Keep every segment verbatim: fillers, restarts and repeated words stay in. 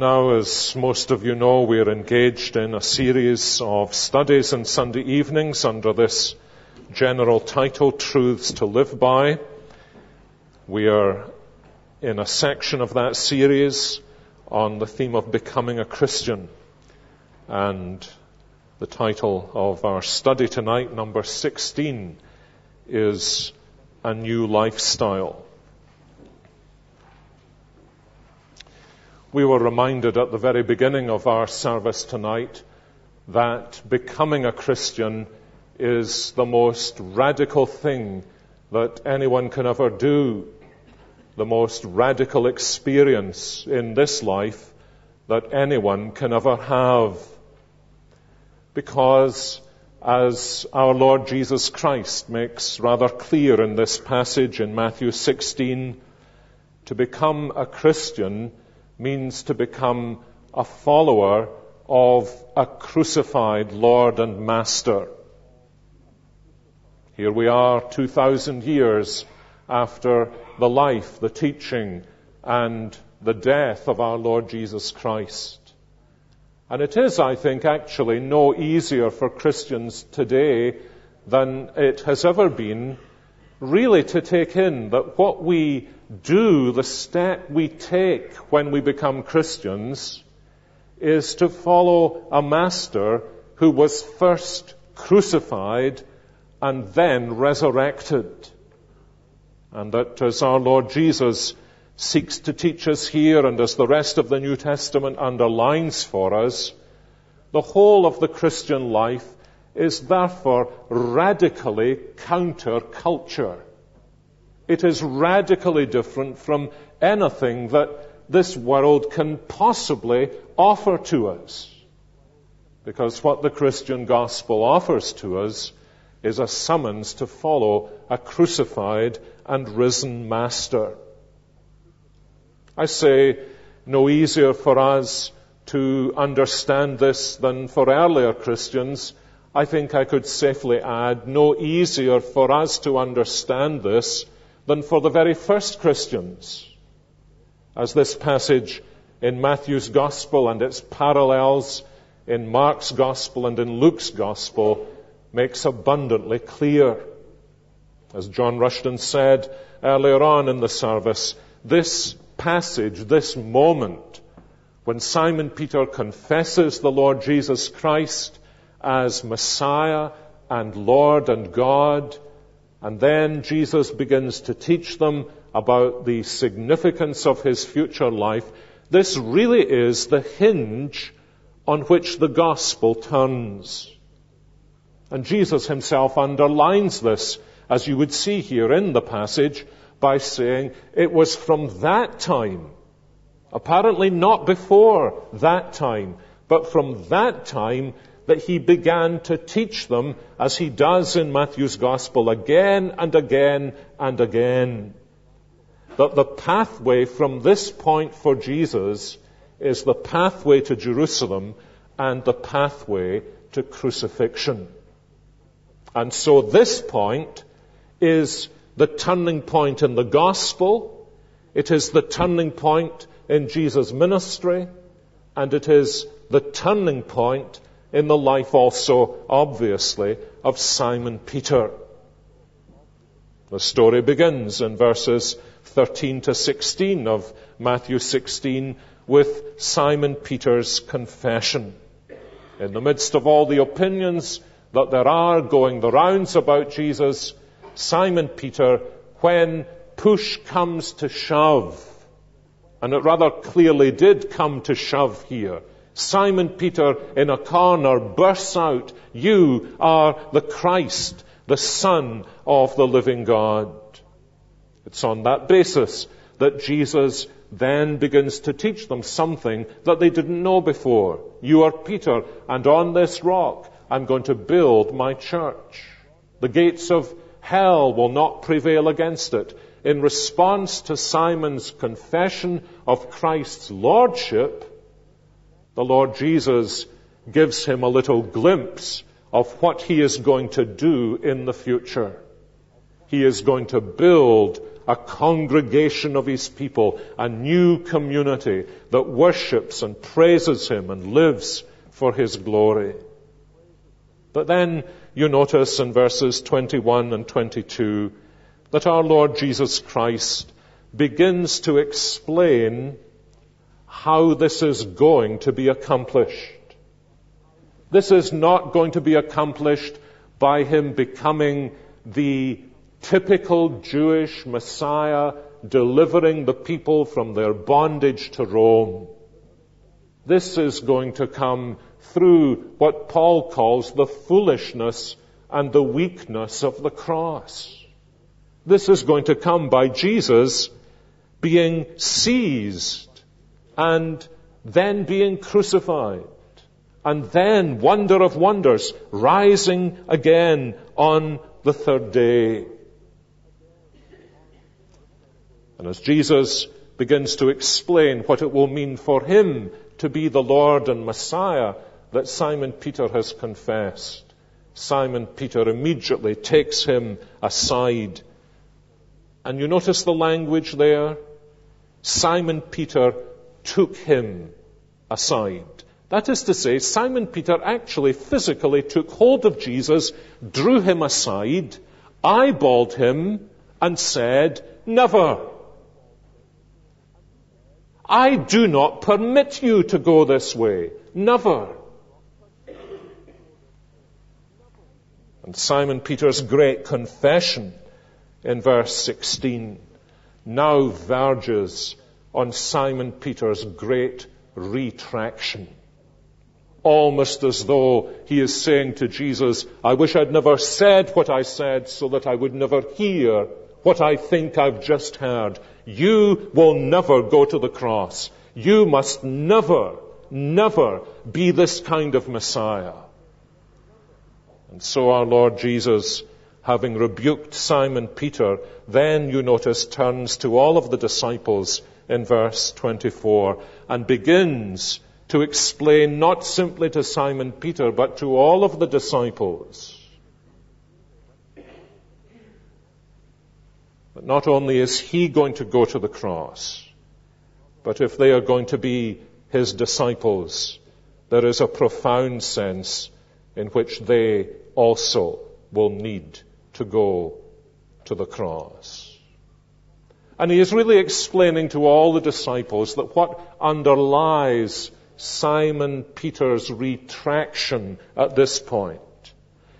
Now, as most of you know, we are engaged in a series of studies on Sunday evenings under this general title, Truths to Live By. We are in a section of that series on the theme of becoming a Christian. And the title of our study tonight, number sixteen, is A New Lifestyle. We were reminded at the very beginning of our service tonight that becoming a Christian is the most radical thing that anyone can ever do, the most radical experience in this life that anyone can ever have. Because, as our Lord Jesus Christ makes rather clear in this passage in Matthew sixteen, to become a Christian means to become a follower of a crucified Lord and Master. Here we are two thousand years after the life, the teaching, and the death of our Lord Jesus Christ. And it is, I think, actually no easier for Christians today than it has ever been, really, to take in that what we do, the step we take when we become Christians, is to follow a master who was first crucified and then resurrected. And that, as our Lord Jesus seeks to teach us here, and as the rest of the New Testament underlines for us, the whole of the Christian life is therefore radically counter-culture. It is radically different from anything that this world can possibly offer to us. Because what the Christian gospel offers to us is a summons to follow a crucified and risen master. I say no easier for us to understand this than for earlier Christians. I think I could safely add no easier for us to understand this than for the very first Christians. As this passage in Matthew's Gospel and its parallels in Mark's Gospel and in Luke's Gospel makes abundantly clear. As John Rushton said earlier on in the service, this passage, this moment, when Simon Peter confesses the Lord Jesus Christ as Messiah and Lord and God, and then Jesus begins to teach them about the significance of his future life. This really is the hinge on which the gospel turns. And Jesus himself underlines this, as you would see here in the passage, by saying it was from that time, apparently not before that time, but from that time that he began to teach them, as he does in Matthew's Gospel again and again and again, that the pathway from this point for Jesus is the pathway to Jerusalem and the pathway to crucifixion. And so this point is the turning point in the gospel, it is the turning point in Jesus' ministry, and it is the turning point in the life also, obviously, of Simon Peter. The story begins in verses thirteen to sixteen of Matthew sixteen with Simon Peter's confession. In the midst of all the opinions that there are going the rounds about Jesus, Simon Peter, when push comes to shove, and it rather clearly did come to shove here, Simon Peter, in a corner, bursts out, "You are the Christ, the Son of the living God." It's on that basis that Jesus then begins to teach them something that they didn't know before. You are Peter, and on this rock I'm going to build my church. The gates of hell will not prevail against it. In response to Simon's confession of Christ's lordship, the Lord Jesus gives him a little glimpse of what he is going to do in the future. He is going to build a congregation of his people, a new community that worships and praises him and lives for his glory. But then you notice in verses twenty-one and twenty-two that our Lord Jesus Christ begins to explain how this is going to be accomplished. This is not going to be accomplished by him becoming the typical Jewish Messiah, delivering the people from their bondage to Rome. This is going to come through what Paul calls the foolishness and the weakness of the cross. This is going to come by Jesus being seized and then being crucified, and then, wonder of wonders, rising again on the third day. And as Jesus begins to explain what it will mean for him to be the Lord and Messiah that Simon Peter has confessed, Simon Peter immediately takes him aside. And you notice the language there? Simon Peter took him aside. That is to say, Simon Peter actually physically took hold of Jesus, drew him aside, eyeballed him, and said, "Never. I do not permit you to go this way. Never." And Simon Peter's great confession in verse sixteen now verges on Simon Peter's great retraction. Almost as though he is saying to Jesus, "I wish I'd never said what I said so that I would never hear what I think I've just heard. You will never go to the cross. You must never, never be this kind of Messiah." And so our Lord Jesus, having rebuked Simon Peter, then, you notice, turns to all of the disciples in verse twenty-four and begins to explain not simply to Simon Peter, but to all of the disciples. But not only is he going to go to the cross, but if they are going to be his disciples, there is a profound sense in which they also will need to go to the cross. And he is really explaining to all the disciples that what underlies Simon Peter's retraction at this point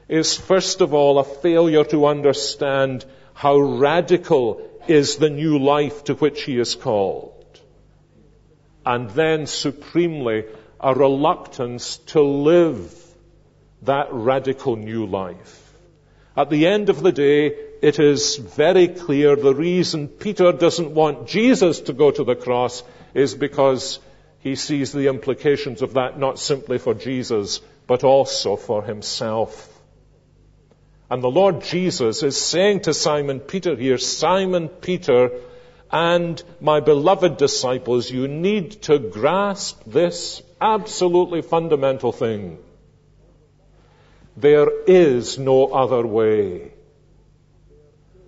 is, first of all, a failure to understand how radical is the new life to which he is called, and then, supremely, a reluctance to live that radical new life. At the end of the day, it is very clear the reason Peter doesn't want Jesus to go to the cross is because he sees the implications of that not simply for Jesus, but also for himself. And the Lord Jesus is saying to Simon Peter here, "Simon Peter and my beloved disciples, you need to grasp this absolutely fundamental thing. There is no other way.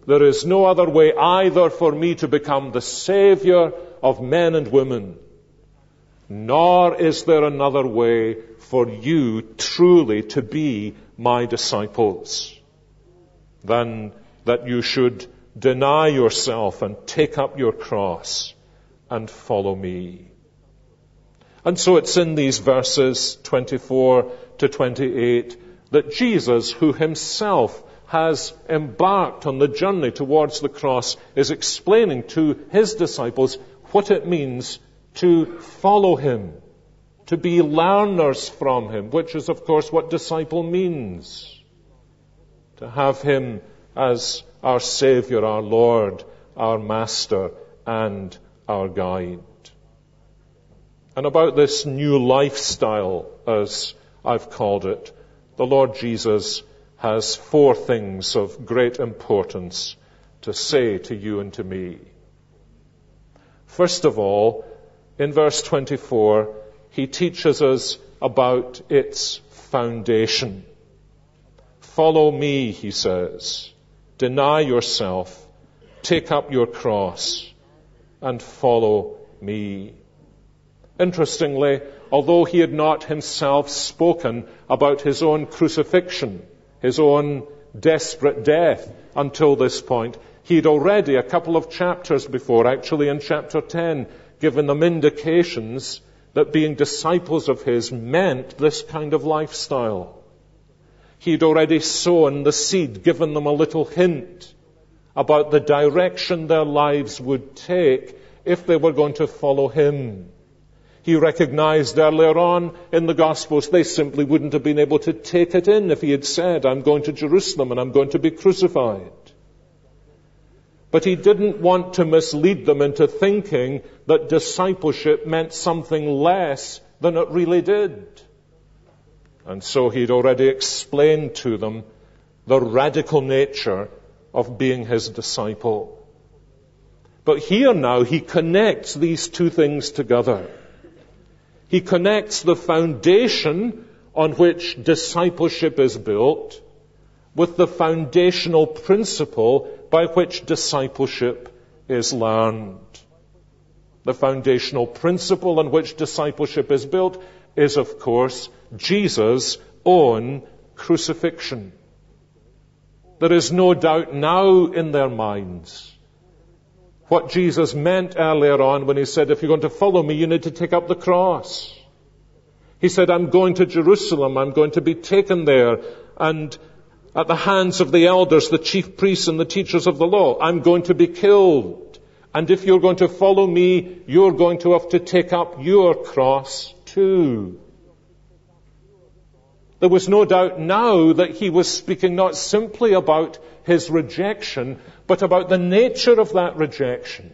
There is no other way either for me to become the Savior of men and women, nor is there another way for you truly to be my disciples than that you should deny yourself and take up your cross and follow me." And so it's in these verses twenty-four to twenty-eight that Jesus, who himself has embarked on the journey towards the cross, is explaining to his disciples what it means to follow him, to be learners from him, which is, of course, what disciple means. To have him as our Savior, our Lord, our Master, and our Guide. And about this new lifestyle, as I've called it, the Lord Jesus has four things of great importance to say to you and to me. First of all, in verse twenty-four, he teaches us about its foundation. "Follow me," he says. "Deny yourself Take up your cross and follow me. Interestingly, although he had not himself spoken about his own crucifixion, his own desperate death until this point, he'd already, a couple of chapters before, actually in chapter ten, given them indications that being disciples of his meant this kind of lifestyle. He'd already sown the seed, given them a little hint about the direction their lives would take if they were going to follow him. He recognized earlier on in the Gospels they simply wouldn't have been able to take it in if he had said, I'm going to Jerusalem and I'm going to be crucified. But he didn't want to mislead them into thinking that discipleship meant something less than it really did. And so he'd already explained to them the radical nature of being his disciple. But here now he connects these two things together. He connects the foundation on which discipleship is built with the foundational principle by which discipleship is learned. The foundational principle on which discipleship is built is, of course, Jesus' own crucifixion. There is no doubt now in their minds what Jesus meant earlier on when he said, if you're going to follow me, you need to take up the cross. He said, I'm going to Jerusalem. I'm going to be taken there and at the hands of the elders, the chief priests and the teachers of the law. I'm going to be killed. And if you're going to follow me, you're going to have to take up your cross too. There was no doubt now that he was speaking not simply about his rejection, but about the nature of that rejection.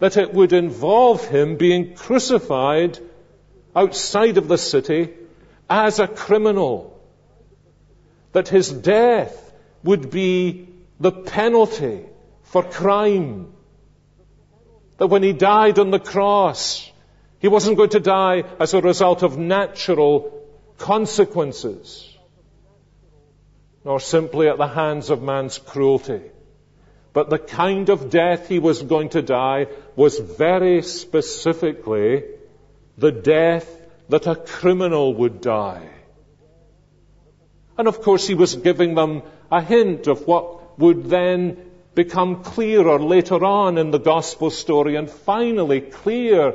That it would involve him being crucified outside of the city as a criminal. That his death would be the penalty for crime. That when he died on the cross, he wasn't going to die as a result of natural consequences, nor simply at the hands of man's cruelty. But the kind of death he was going to die was very specifically the death that a criminal would die. And of course he was giving them a hint of what would then become clearer later on in the gospel story, and finally clear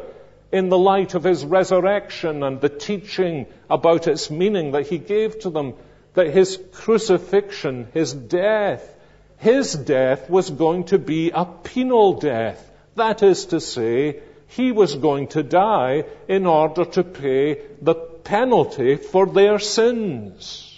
in the light of his resurrection and the teaching about its meaning that he gave to them, that his crucifixion, his death, his death was going to be a penal death. That is to say, he was going to die in order to pay the penalty for their sins.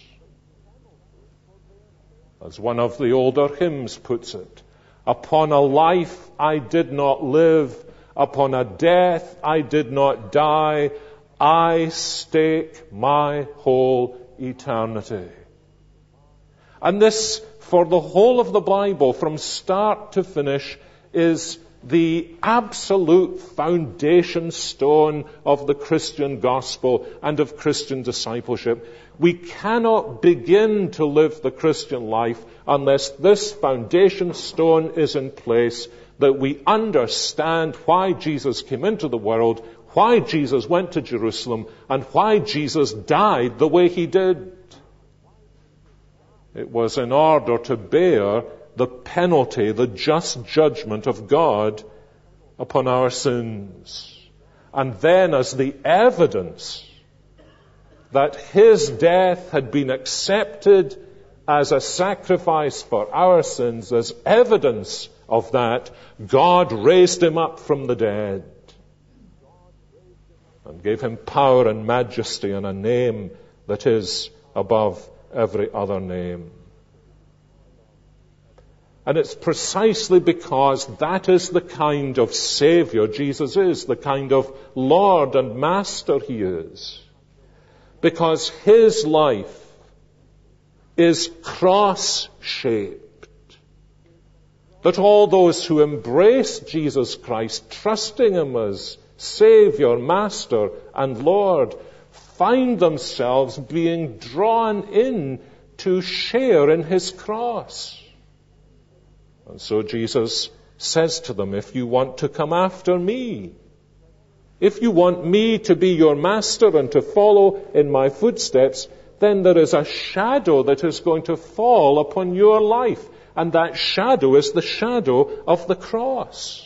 As one of the older hymns puts it, upon a life I did not live, upon a death I did not die, I stake my whole eternity. And this, for the whole of the Bible, from start to finish, is the absolute foundation stone of the Christian gospel and of Christian discipleship. We cannot begin to live the Christian life unless this foundation stone is in place, that we understand why Jesus came into the world, why Jesus went to Jerusalem, and why Jesus died the way he did. It was in order to bear the penalty, the just judgment of God upon our sins. And then as the evidence that his death had been accepted as a sacrifice for our sins, as evidence of that, God raised him up from the dead and gave him power and majesty and a name that is above every other name. And it's precisely because that is the kind of Savior Jesus is, the kind of Lord and Master he is, because his life is cross-shaped, that all those who embrace Jesus Christ, trusting him as Savior, Master, and Lord, find themselves being drawn in to share in his cross. And so Jesus says to them, if you want to come after me, if you want me to be your master and to follow in my footsteps, then there is a shadow that is going to fall upon your life. And that shadow is the shadow of the cross.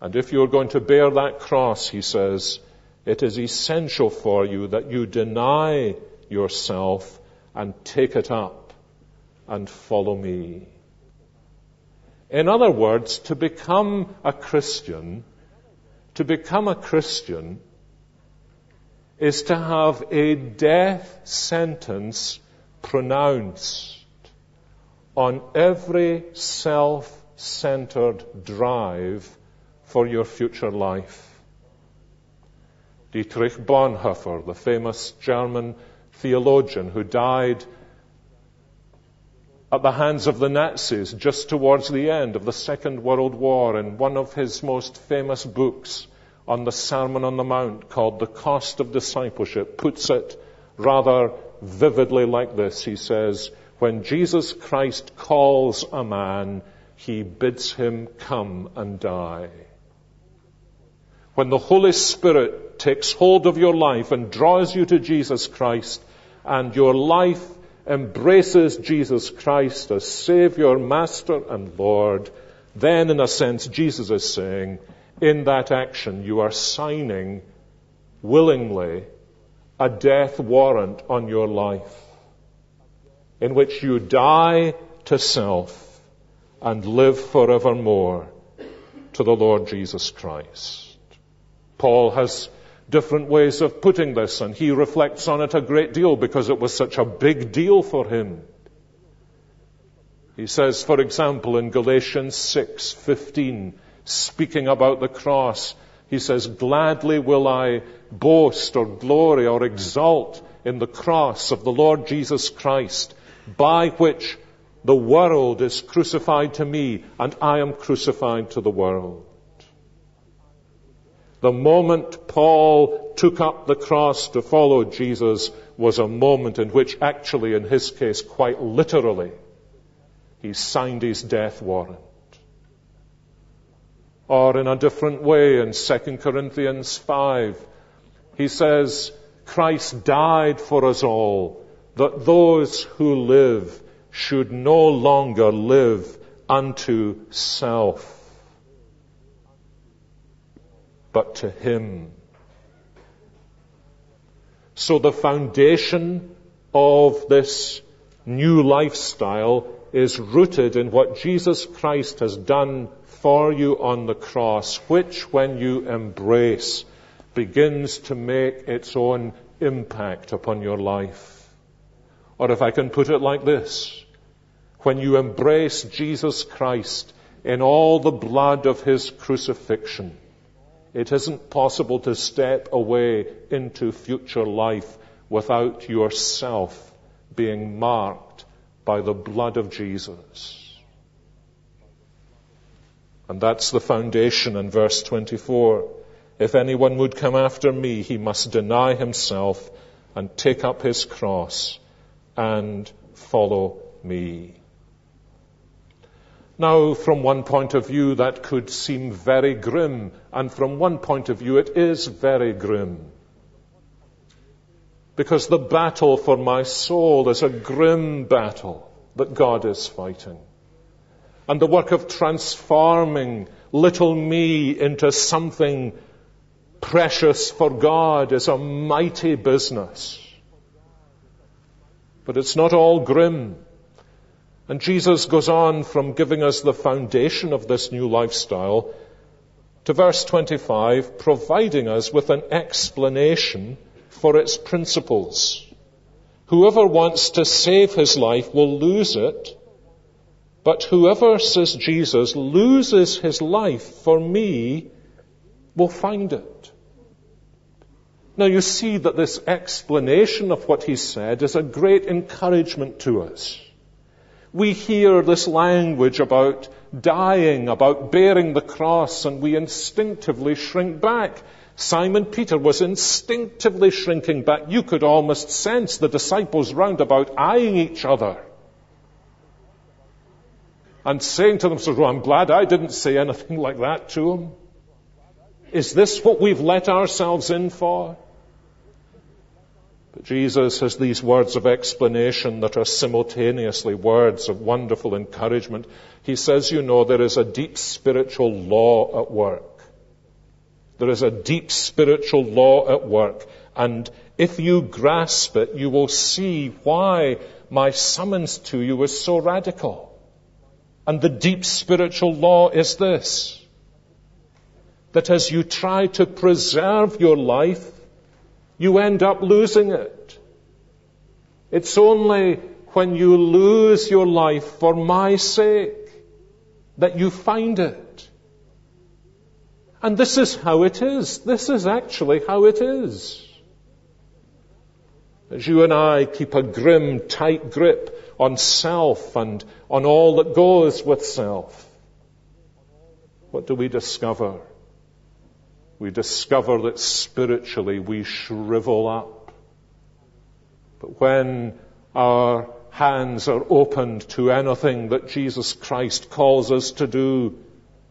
And if you're going to bear that cross, he says, it is essential for you that you deny yourself and take it up and follow me. In other words, to become a Christian, to become a Christian is to have a death sentence pronounced on every self-centered drive for your future life. Dietrich Bonhoeffer, the famous German theologian who died at the hands of the Nazis just towards the end of the Second World War, in one of his most famous books on the Sermon on the Mount called The Cost of Discipleship, puts it rather vividly like this. He says, when Jesus Christ calls a man, he bids him come and die. When the Holy Spirit takes hold of your life and draws you to Jesus Christ, and your life embraces Jesus Christ as Savior, Master, and Lord, then, in a sense, Jesus is saying, in that action, you are signing, willingly, a death warrant on your life, in which you die to self and live forevermore to the Lord Jesus Christ. Paul has different ways of putting this, and he reflects on it a great deal because it was such a big deal for him. He says, for example, in Galatians six fifteen, speaking about the cross, he says, gladly will I boast or glory or exult in the cross of the Lord Jesus Christ, by which the world is crucified to me, and I am crucified to the world. The moment Paul took up the cross to follow Jesus was a moment in which, actually, in his case, quite literally, he signed his death warrant. Or in a different way, in Second Corinthians five, he says, Christ died for us all, that those who live should no longer live unto self, but to him. So the foundation of this new lifestyle is rooted in what Jesus Christ has done for you on the cross, which, when you embrace, begins to make its own impact upon your life. Or if I can put it like this, when you embrace Jesus Christ in all the blood of his crucifixion, it isn't possible to step away into future life without yourself being marked by the blood of Jesus. And that's the foundation in verse twenty-four. If anyone would come after me, he must deny himself and take up his cross and follow me. Now, from one point of view, that could seem very grim, and from one point of view, it is very grim. Because the battle for my soul is a grim battle that God is fighting. And the work of transforming little me into something precious for God is a mighty business. But it's not all grim. And Jesus goes on from giving us the foundation of this new lifestyle to verse twenty-five, providing us with an explanation for its principles. Whoever wants to save his life will lose it, but whoever, says Jesus, loses his life for me will find it. Now you see that this explanation of what he said is a great encouragement to us. We hear this language about dying, about bearing the cross, and we instinctively shrink back. Simon Peter was instinctively shrinking back. You could almost sense the disciples round about eyeing each other. and saying to themselves, well, I'm glad I didn't say anything like that to them. Is this what we've let ourselves in for? But Jesus has these words of explanation that are simultaneously words of wonderful encouragement. He says, you know, there is a deep spiritual law at work. There is a deep spiritual law at work. And if you grasp it, you will see why my summons to you is so radical. And the deep spiritual law is this: that as you try to preserve your life, you end up losing it. It's only when you lose your life for my sake that you find it. And this is how it is. This is actually how it is. As you and I keep a grim, tight grip on self and on all that goes with self, what do we discover? We discover that spiritually we shrivel up. But when our hands are opened to anything that Jesus Christ calls us to do,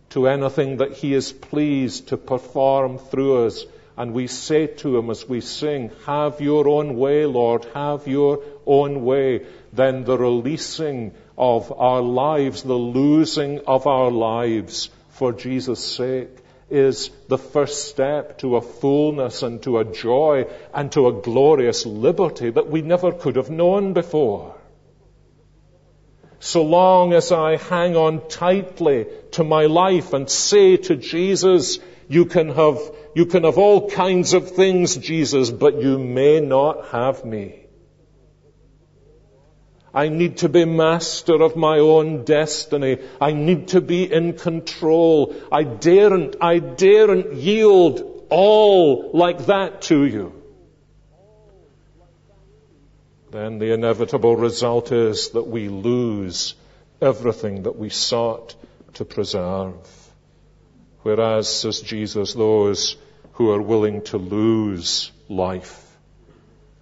to anything that he is pleased to perform through us, and we say to him as we sing, have your own way, Lord, have your own way, then the releasing of our lives, the losing of our lives for Jesus' sake, is the first step to a fullness and to a joy and to a glorious liberty that we never could have known before. So long as I hang on tightly to my life and say to Jesus, you can have, you can have all kinds of things, Jesus, but you may not have me. I need to be master of my own destiny. I need to be in control. I daren't, I daren't yield all like that to you. Then the inevitable result is that we lose everything that we sought to preserve. Whereas, says Jesus, those who are willing to lose life,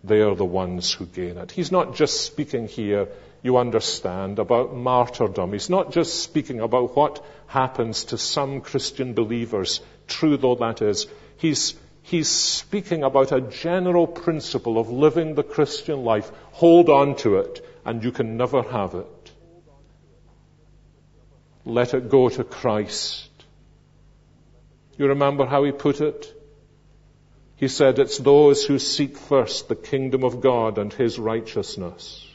they are the ones who gain it. He's not just speaking here, you understand, about martyrdom. He's not just speaking about what happens to some Christian believers, true though that is. He's, he's speaking about a general principle of living the Christian life. Hold on to it, and you can never have it. Let it go to Christ. You remember how he put it? He said, it's those who seek first the kingdom of God and his righteousness,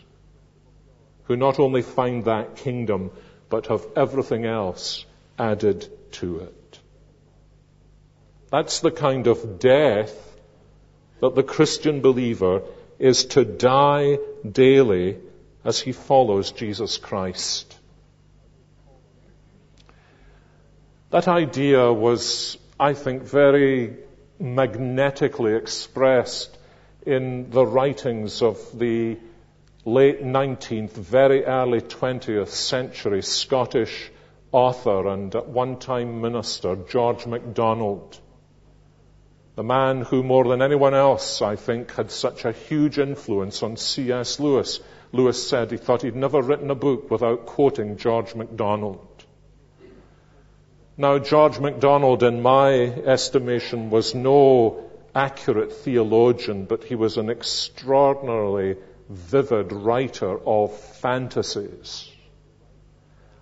who not only find that kingdom, but have everything else added to it. That's the kind of death that the Christian believer is to die daily as he follows Jesus Christ. That idea was, I think, very magnetically expressed in the writings of the late nineteenth, very early twentieth century Scottish author and at one time minister, George MacDonald, the man who more than anyone else, I think, had such a huge influence on C S Lewis. Lewis said he thought he'd never written a book without quoting George MacDonald. Now, George MacDonald, in my estimation, was no accurate theologian, but he was an extraordinarily vivid writer of fantasies.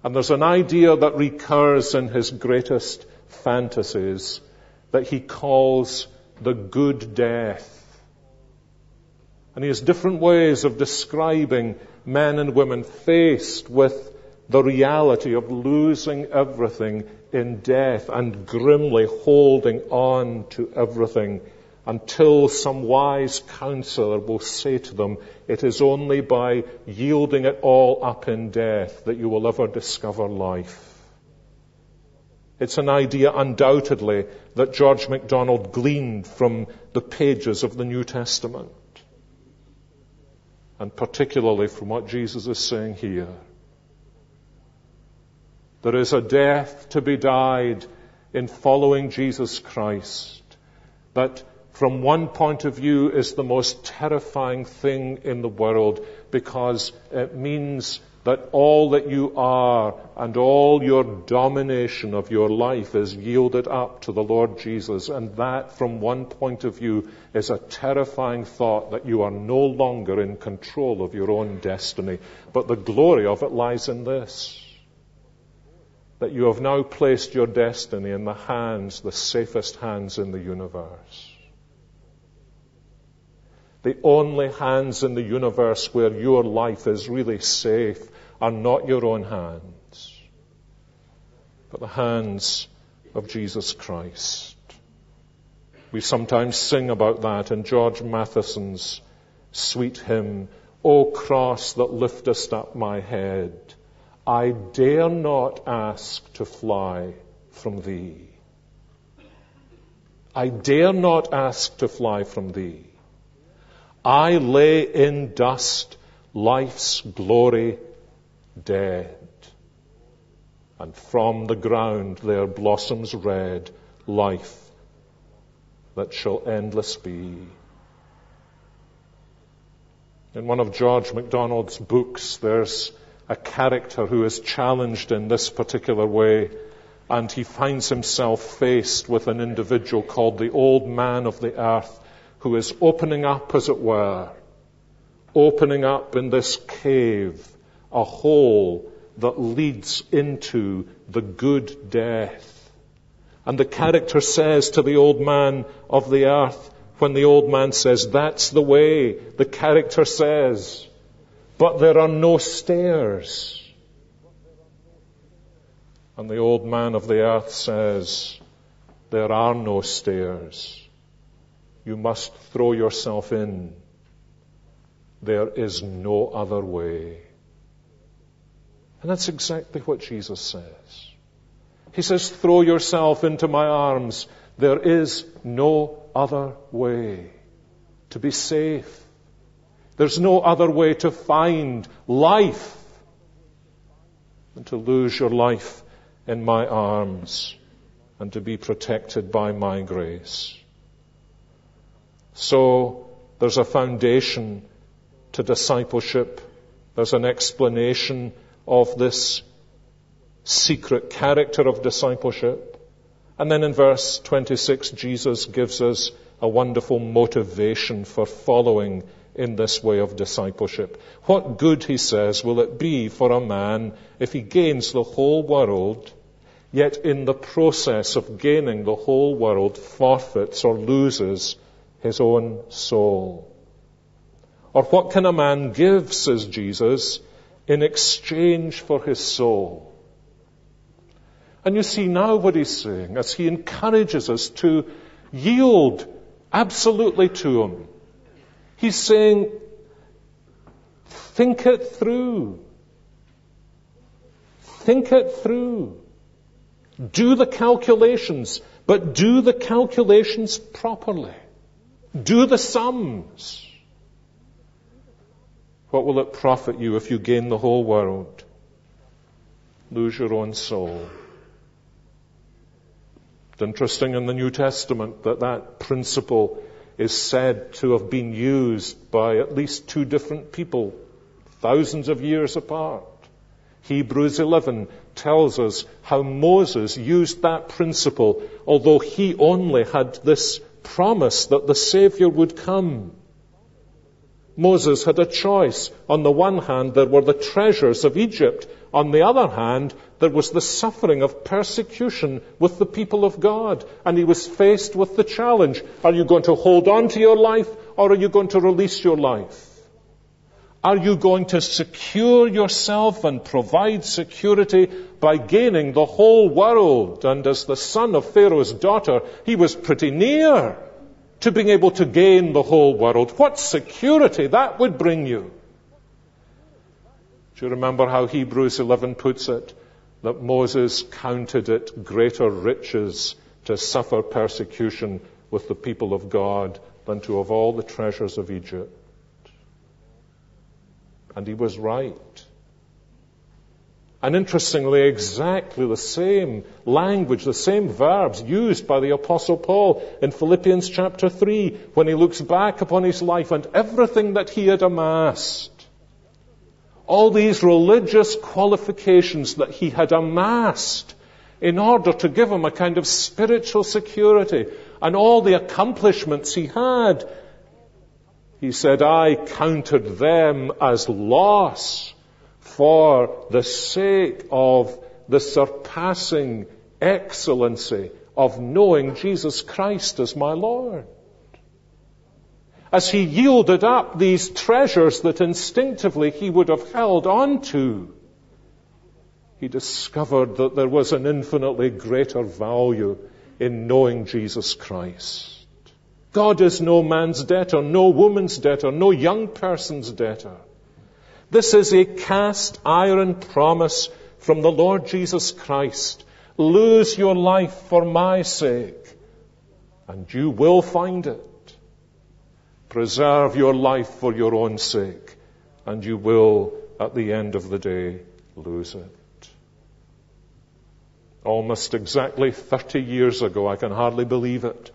And there's an idea that recurs in his greatest fantasies that he calls the good death. And he has different ways of describing men and women faced with the reality of losing everything in death and grimly holding on to everything until some wise counselor will say to them, it is only by yielding it all up in death that you will ever discover life. It's an idea, undoubtedly, that George MacDonald gleaned from the pages of the New Testament, and particularly from what Jesus is saying here. There is a death to be died in following Jesus Christ that, from one point of view, is the most terrifying thing in the world, because it means that all that you are and all your domination of your life is yielded up to the Lord Jesus. And that, from one point of view, is a terrifying thought, that you are no longer in control of your own destiny. But the glory of it lies in this, that you have now placed your destiny in the hands, the safest hands in the universe. The only hands in the universe where your life is really safe are not your own hands, but the hands of Jesus Christ. We sometimes sing about that in George Matheson's sweet hymn, "O cross that liftest up my head, I dare not ask to fly from thee. I dare not ask to fly from thee. I lay in dust life's glory dead, and from the ground there blossoms red life that shall endless be." In one of George MacDonald's books, there's a character who is challenged in this particular way, and he finds himself faced with an individual called the Old Man of the Earth, who is opening up, as it were, opening up in this cave, a hole that leads into the good death. And the character says to the Old Man of the Earth, when the Old Man says, "That's the way," the character says, "But there are no stairs." And the Old Man of the Earth says, "There are no stairs. You must throw yourself in. There is no other way." And that's exactly what Jesus says. He says, "Throw yourself into my arms. There is no other way to be safe. There's no other way to find life than to lose your life in my arms and to be protected by my grace." So there's a foundation to discipleship. There's an explanation of this secret character of discipleship. And then in verse twenty-six, Jesus gives us a wonderful motivation for following in this way of discipleship. "What good," he says, "will it be for a man if he gains the whole world, yet in the process of gaining the whole world forfeits or loses his own soul? Or what can a man give," says Jesus, "in exchange for his soul?" And you see now what he's saying as he encourages us to yield absolutely to him. He's saying, think it through. Think it through. Do the calculations, but do the calculations properly. Do the sums. What will it profit you if you gain the whole world, lose your own soul? It's interesting in the New Testament that that principle is said to have been used by at least two different people, thousands of years apart. Hebrews eleven tells us how Moses used that principle, although he only had this promise that the Savior would come. Moses had a choice. On the one hand, there were the treasures of Egypt. On the other hand, there was the suffering of persecution with the people of God. And he was faced with the challenge. Are you going to hold on to your life, or are you going to release your life? Are you going to secure yourself and provide security by gaining the whole world? And as the son of Pharaoh's daughter, he was pretty near to being able to gain the whole world. What security that would bring you. Do you remember how Hebrews eleven puts it? That Moses counted it greater riches to suffer persecution with the people of God than to have all the treasures of Egypt. And he was right. And interestingly, exactly the same language, the same verbs used by the Apostle Paul in Philippians chapter three, when he looks back upon his life and everything that he had amassed. all these religious qualifications that he had amassed in order to give him a kind of spiritual security, and all the accomplishments he had, he said, I counted them as loss for the sake of the surpassing excellency of knowing Jesus Christ as my Lord. As he yielded up these treasures that instinctively he would have held on to, he discovered that there was an infinitely greater value in knowing Jesus Christ. God is no man's debtor, no woman's debtor, no young person's debtor. This is a cast iron promise from the Lord Jesus Christ. Lose your life for my sake, and you will find it. Preserve your life for your own sake, and you will, at the end of the day, lose it. Almost exactly thirty years ago, I can hardly believe it,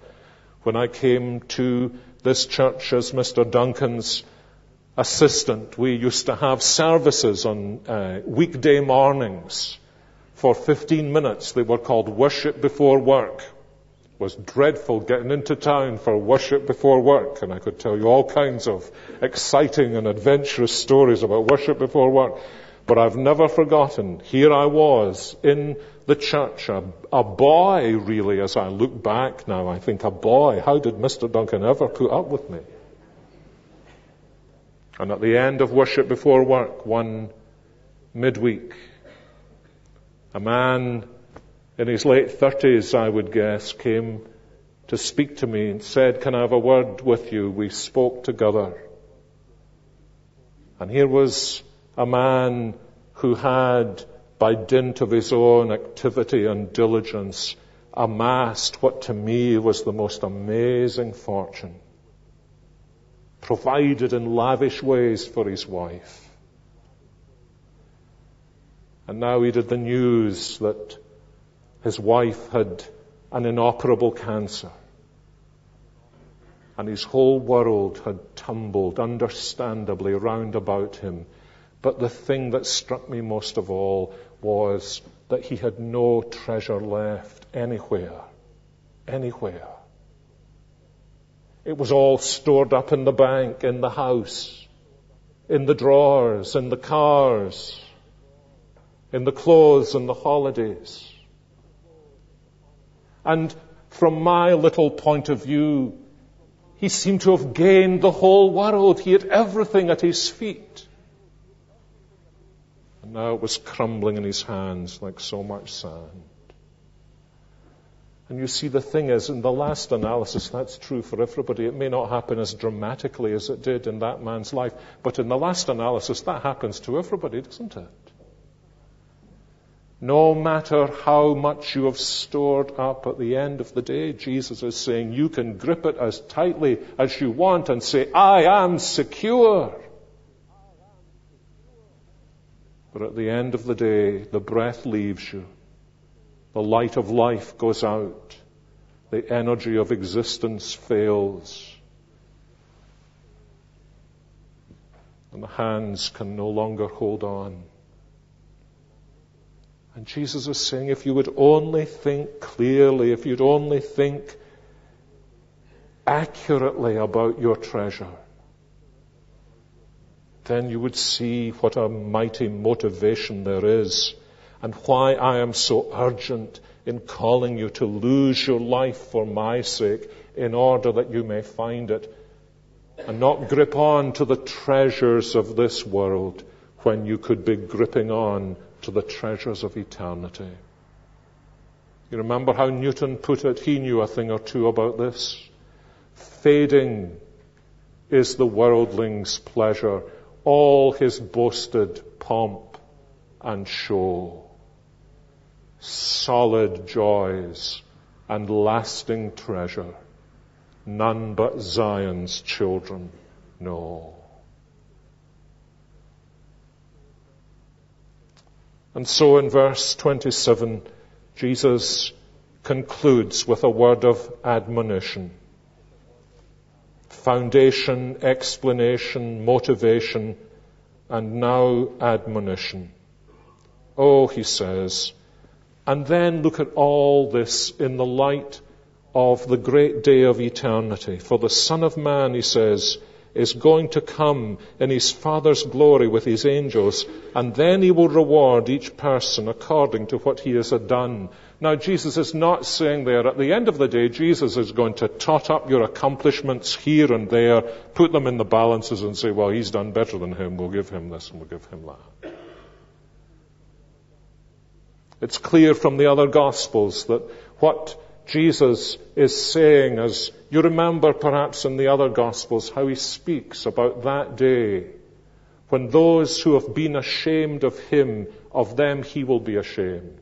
when I came to this church as Mister Duncan's assistant, we used to have services on uh, weekday mornings for fifteen minutes. They were called Worship Before Work. It was dreadful getting into town for Worship Before Work, and I could tell you all kinds of exciting and adventurous stories about Worship Before Work. But I've never forgotten, here I was in the church, a, a boy really, as I look back now, I think a boy. How did Mister Duncan ever put up with me? And at the end of Worship Before Work, one midweek, a man in his late thirties, I would guess, came to speak to me and said, can I have a word with you? We spoke together. And here was a man who had, by dint of his own activity and diligence, amassed what to me was the most amazing fortune, provided in lavish ways for his wife. And now he did the news that his wife had an inoperable cancer, and his whole world had tumbled, understandably, round about him. But the thing that struck me most of all was that he had no treasure left anywhere, anywhere. It was all stored up in the bank, in the house, in the drawers, in the cars, in the clothes and the holidays. And from my little point of view, he seemed to have gained the whole world. He had everything at his feet. And now it was crumbling in his hands like so much sand. And you see, the thing is, in the last analysis, that's true for everybody. It may not happen as dramatically as it did in that man's life, but in the last analysis, that happens to everybody, doesn't it? No matter how much you have stored up, at the end of the day, Jesus is saying, you can grip it as tightly as you want and say, I am secure. But at the end of the day, the breath leaves you. The light of life goes out. The energy of existence fails. And the hands can no longer hold on. And Jesus is saying, if you would only think clearly, if you'd only think accurately about your treasure, then you would see what a mighty motivation there is, and why I am so urgent in calling you to lose your life for my sake, in order that you may find it, and not grip on to the treasures of this world when you could be gripping on to the treasures of eternity. You remember how Newton put it? He knew a thing or two about this. Fading is the worldling's pleasure, all his boasted pomp and show. Solid joys and lasting treasure, none but Zion's children know. And so in verse twenty-seven, Jesus concludes with a word of admonition. Foundation, explanation, motivation and now admonition. Oh, he says, and then look at all this in the light of the great day of eternity. For the Son of Man, he says, is going to come in his Father's glory with his angels, and then he will reward each person according to what he has done. Now, Jesus is not saying there, at the end of the day, Jesus is going to tot up your accomplishments here and there, put them in the balances and say, well, he's done better than him, we'll give him this and we'll give him that. It's clear from the other Gospels that what Jesus is saying, as you remember perhaps in the other Gospels, how he speaks about that day when those who have been ashamed of him, of them he will be ashamed.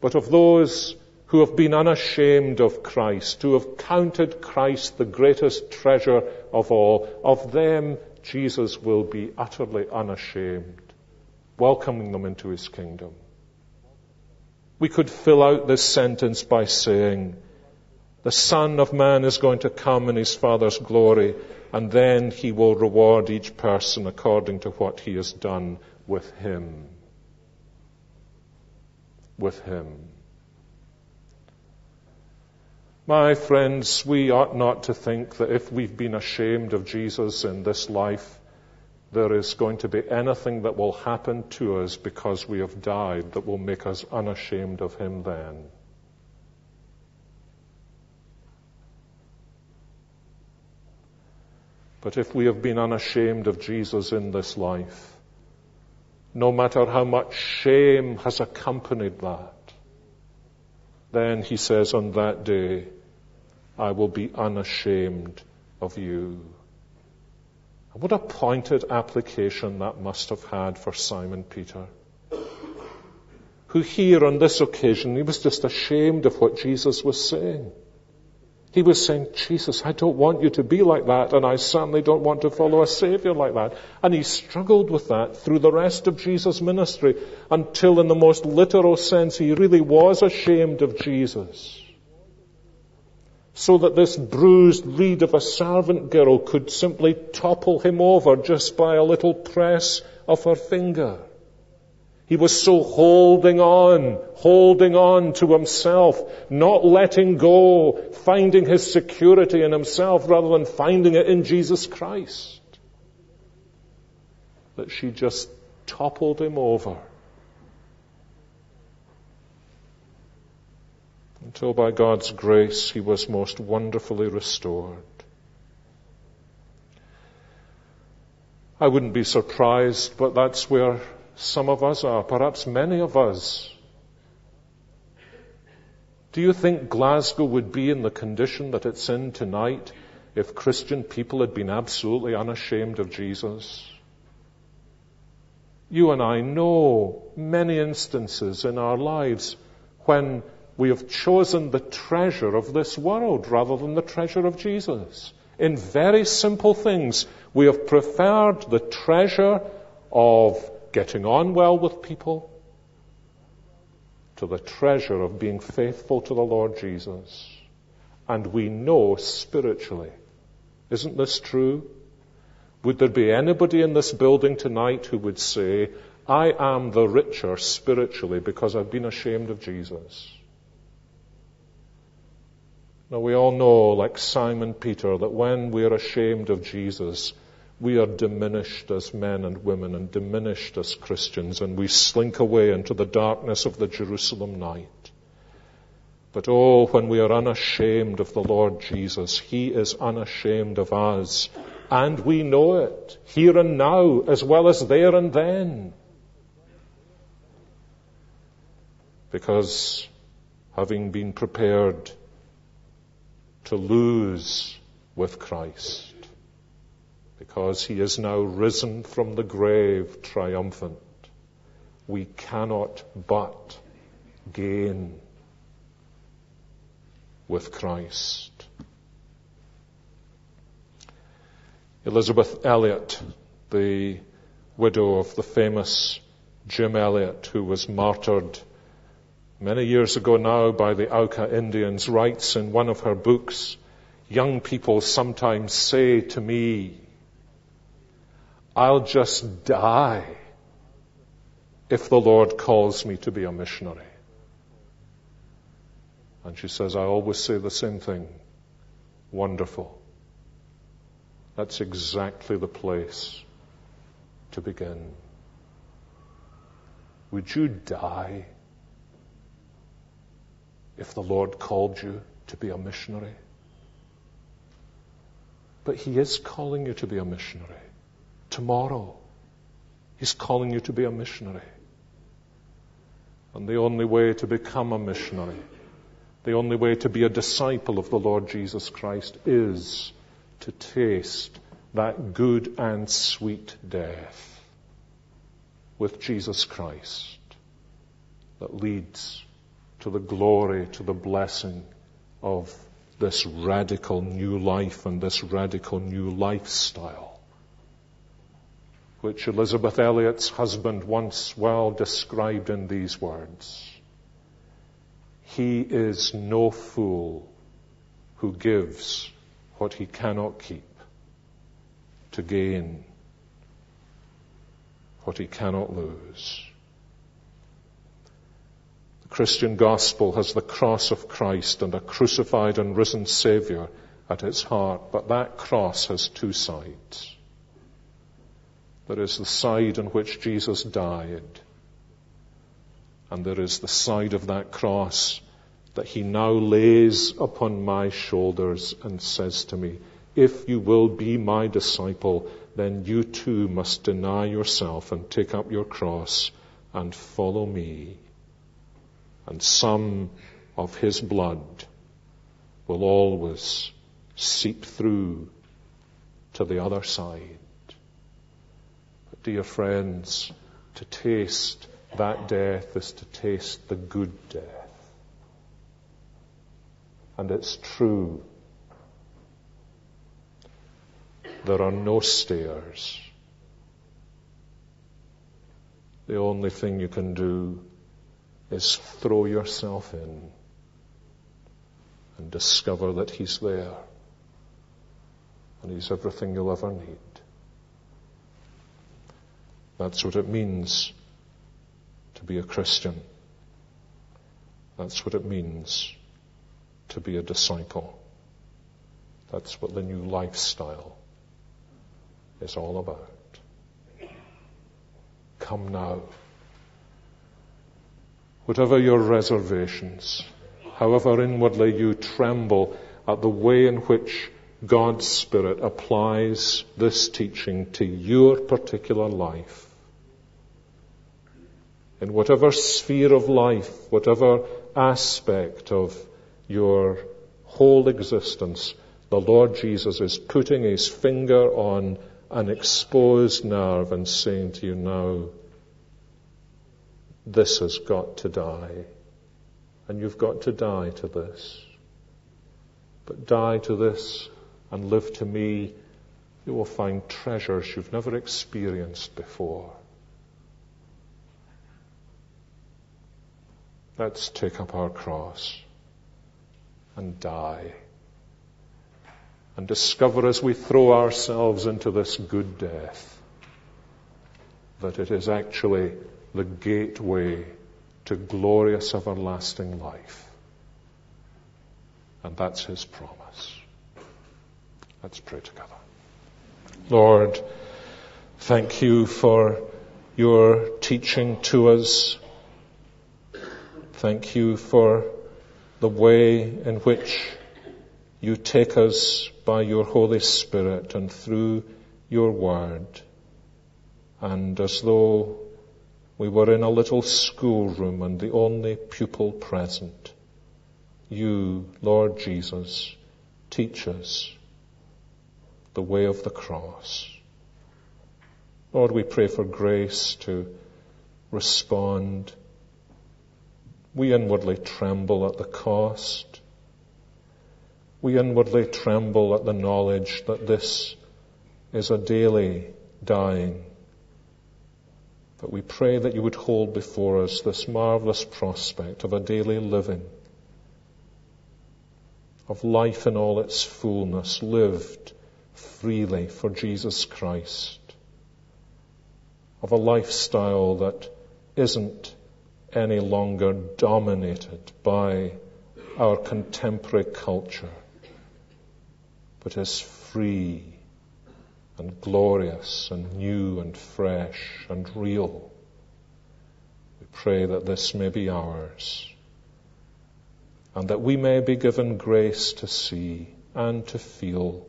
But of those who have been unashamed of Christ, who have counted Christ the greatest treasure of all, of them Jesus will be utterly unashamed, welcoming them into his kingdom. We could fill out this sentence by saying, the Son of Man is going to come in his Father's glory, and then he will reward each person according to what he has done with him. With him. My friends, we ought not to think that if we've been ashamed of Jesus in this life, there is going to be anything that will happen to us because we have died that will make us unashamed of him then. But if we have been unashamed of Jesus in this life, no matter how much shame has accompanied that, then he says, on that day, I will be unashamed of you. What a pointed application that must have had for Simon Peter, who here on this occasion, he was just ashamed of what Jesus was saying. He was saying, Jesus, I don't want you to be like that, and I certainly don't want to follow a Savior like that. And he struggled with that through the rest of Jesus' ministry until, in the most literal sense, he really was ashamed of Jesus. So that this bruised reed of a servant girl could simply topple him over just by a little press of her finger. He was so holding on, holding on to himself, not letting go, finding his security in himself rather than finding it in Jesus Christ, that she just toppled him over. Until by God's grace he was most wonderfully restored. I wouldn't be surprised, but that's where some of us are, perhaps many of us. Do you think Glasgow would be in the condition that it's in tonight if Christian people had been absolutely unashamed of Jesus? You and I know many instances in our lives when we have chosen the treasure of this world rather than the treasure of Jesus. In very simple things, we have preferred the treasure of getting on well with people to the treasure of being faithful to the Lord Jesus. And we know spiritually. Isn't this true? Would there be anybody in this building tonight who would say, I am the richer spiritually because I've been ashamed of Jesus? Now, we all know, like Simon Peter, that when we are ashamed of Jesus, we are diminished as men and women and diminished as Christians, and we slink away into the darkness of the Jerusalem night. But oh, when we are unashamed of the Lord Jesus, he is unashamed of us, and we know it, here and now, as well as there and then. Because having been prepared to lose with Christ, because he is now risen from the grave triumphant, we cannot but gain with Christ. Elizabeth Elliot, the widow of the famous Jim Elliot, who was martyred many years ago now by the Auca Indians, writes in one of her books, young people sometimes say to me, I'll just die if the Lord calls me to be a missionary. And she says, I always say the same thing. Wonderful. That's exactly the place to begin. Would you die if the Lord called you to be a missionary? But He is calling you to be a missionary. Tomorrow, He's calling you to be a missionary. And the only way to become a missionary, the only way to be a disciple of the Lord Jesus Christ is to taste that good and sweet death with Jesus Christ that leads to the glory, to the blessing of this radical new life and this radical new lifestyle, which Elizabeth Elliot's husband once well described in these words: He is no fool who gives what he cannot keep to gain what he cannot lose. The Christian gospel has the cross of Christ and a crucified and risen Savior at its heart, but that cross has two sides. There is the side on which Jesus died, and there is the side of that cross that He now lays upon my shoulders and says to me, if you will be my disciple, then you too must deny yourself and take up your cross and follow me. And some of His blood will always seep through to the other side. But dear friends, to taste that death is to taste the good death. And it's true. There are no stairs. The only thing you can do is throw yourself in and discover that He's there. And He's everything you'll ever need. That's what it means to be a Christian. That's what it means to be a disciple. That's what the new lifestyle is all about. Come now. Whatever your reservations, however inwardly you tremble at the way in which God's Spirit applies this teaching to your particular life, in whatever sphere of life, whatever aspect of your whole existence, the Lord Jesus is putting His finger on an exposed nerve and saying to you now, this has got to die. And you've got to die to this. But die to this and live to me. You will find treasures you've never experienced before. Let's take up our cross and die, and discover as we throw ourselves into this good death that it is actually the gateway to glorious everlasting life. And that's His promise. Let's pray together. Lord, thank You for Your teaching to us. Thank You for the way in which You take us by Your Holy Spirit and through Your Word. And as though we were in a little schoolroom and the only pupil present, You, Lord Jesus, teach us the way of the cross. Lord, we pray for grace to respond. We inwardly tremble at the cost. We inwardly tremble at the knowledge that this is a daily dying. But we pray that You would hold before us this marvelous prospect of a daily living, of life in all its fullness, lived freely for Jesus Christ, of a lifestyle that isn't any longer dominated by our contemporary culture, but is free and glorious and new and fresh and real. We pray that this may be ours, and that we may be given grace to see and to feel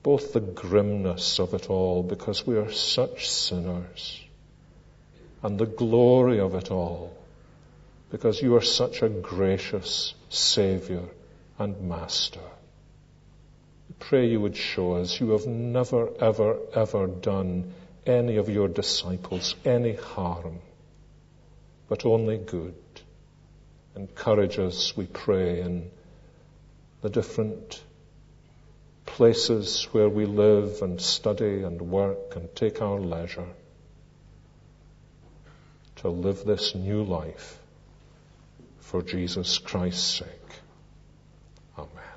both the grimness of it all, because we are such sinners, and the glory of it all, because you are such a gracious Saviour and Master. We pray you would show us you have never, ever, ever done any of your disciples any harm, but only good. Encourage us, we pray, in the different places where we live and study and work and take our leisure, to live this new life for Jesus Christ's sake. Amen.